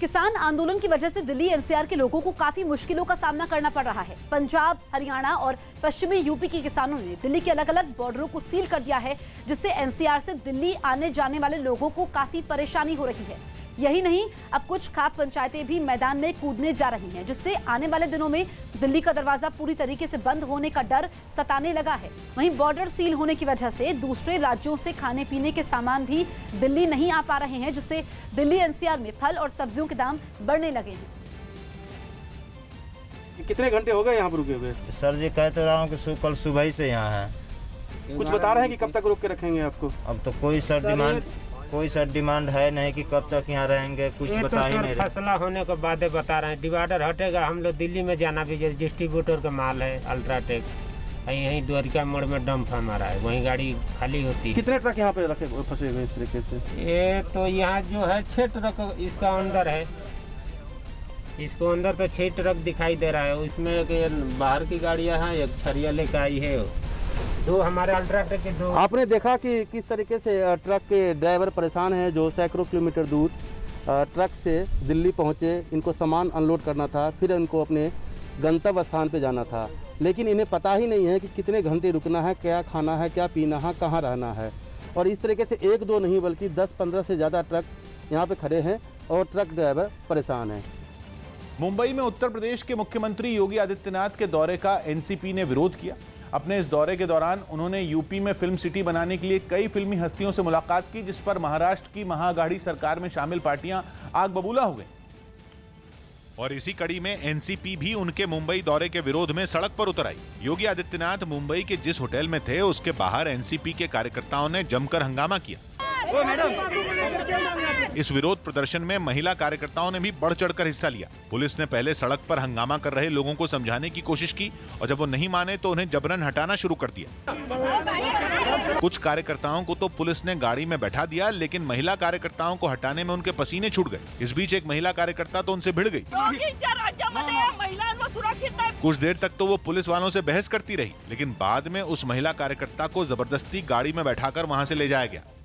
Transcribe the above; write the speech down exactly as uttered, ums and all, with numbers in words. किसान आंदोलन की वजह से दिल्ली एनसीआर के लोगों को काफी मुश्किलों का सामना करना पड़ रहा है। पंजाब, हरियाणा और पश्चिमी यूपी के किसानों ने दिल्ली के अलग अलग बॉर्डरों को सील कर दिया है, जिससे एनसीआर से दिल्ली आने जाने वाले लोगों को काफी परेशानी हो रही है। यही नहीं, अब कुछ खाप पंचायतें भी मैदान में कूदने जा रही हैं, जिससे आने वाले दिनों में दिल्ली का दरवाजा पूरी तरीके से बंद होने का डर सताने लगा है। वहीं बॉर्डर सील होने की वजह से दूसरे राज्यों से खाने पीने के सामान भी दिल्ली नहीं आ पा रहे हैं, जिससे दिल्ली एनसीआर में फल और सब्जियों के दाम बढ़ने लगे हैं। कितने घंटे हो गए यहाँ पर रुके हुए? सर जी, कहते रहा हूँ कि कल सुबह ही से यहाँ है। कुछ बता रहे हैं कि कब तक रोक के रखेंगे आपको? अब तो कोई सर डिमांड कोई सर डिमांड है नहीं कि कब तक यहाँ रहेंगे, कुछ बता ही नहीं। फैसला होने के बाद बता रहे हैं, डिवाइडर हटेगा, हम लोग दिल्ली में जाना भी जरूरी। डिस्ट्रीब्यूटर का माल है अल्ट्राटेक, यहीं द्वारिका मोड़ में डंप हमारा है, वहीं गाड़ी खाली होती है। कितने ट्रक यहाँ पे रखे फंसे हुए इस तरीके से? ये तो यहाँ जो है छः ट्रक इसका अंदर है, इसको अंदर तो छः ट्रक दिखाई दे रहा है। उसमें एक बाहर की गाड़ियाँ हैं, एक छरिया लेकर आई है, दो हमारे अल्ट्राटेक के दो। आपने देखा कि किस तरीके से ट्रक के ड्राइवर परेशान हैं, जो सैकड़ों किलोमीटर दूर ट्रक से दिल्ली पहुंचे। इनको सामान अनलोड करना था, फिर इनको अपने गंतव्य स्थान पे जाना था, लेकिन इन्हें पता ही नहीं है कि कितने घंटे रुकना है, क्या खाना है, क्या पीना है, कहाँ रहना है। और इस तरीके से एक दो नहीं बल्कि दस पंद्रह से ज़्यादा ट्रक यहाँ पर खड़े हैं और ट्रक ड्राइवर परेशान हैं। मुंबई में उत्तर प्रदेश के मुख्यमंत्री योगी आदित्यनाथ के दौरे का एनसीपी ने विरोध किया। अपने इस दौरे के दौरान उन्होंने यूपी में फिल्म सिटी बनाने के लिए कई फिल्मी हस्तियों से मुलाकात की, जिस पर महाराष्ट्र की महाअघाड़ी सरकार में शामिल पार्टियां आग बबूला हो गईं। और इसी कड़ी में एनसीपी भी उनके मुंबई दौरे के विरोध में सड़क पर उतर आई। योगी आदित्यनाथ मुंबई के जिस होटल में थे, उसके बाहर एनसीपी के कार्यकर्ताओं ने जमकर हंगामा किया। इस विरोध प्रदर्शन में महिला कार्यकर्ताओं ने भी बढ़ चढ़कर हिस्सा लिया। पुलिस ने पहले सड़क पर हंगामा कर रहे लोगों को समझाने की कोशिश की और जब वो नहीं माने तो उन्हें जबरन हटाना शुरू कर दिया। कुछ कार्यकर्ताओं को तो पुलिस ने गाड़ी में बैठा दिया, लेकिन महिला कार्यकर्ताओं को हटाने में उनके पसीने छूट गए। इस बीच एक महिला कार्यकर्ता तो उनसे भिड़ गई। कुछ देर तक तो वो पुलिस वालों से बहस करती रही, लेकिन बाद में उस महिला कार्यकर्ता को जबरदस्ती गाड़ी में बैठाकर वहां से ले जाया गया।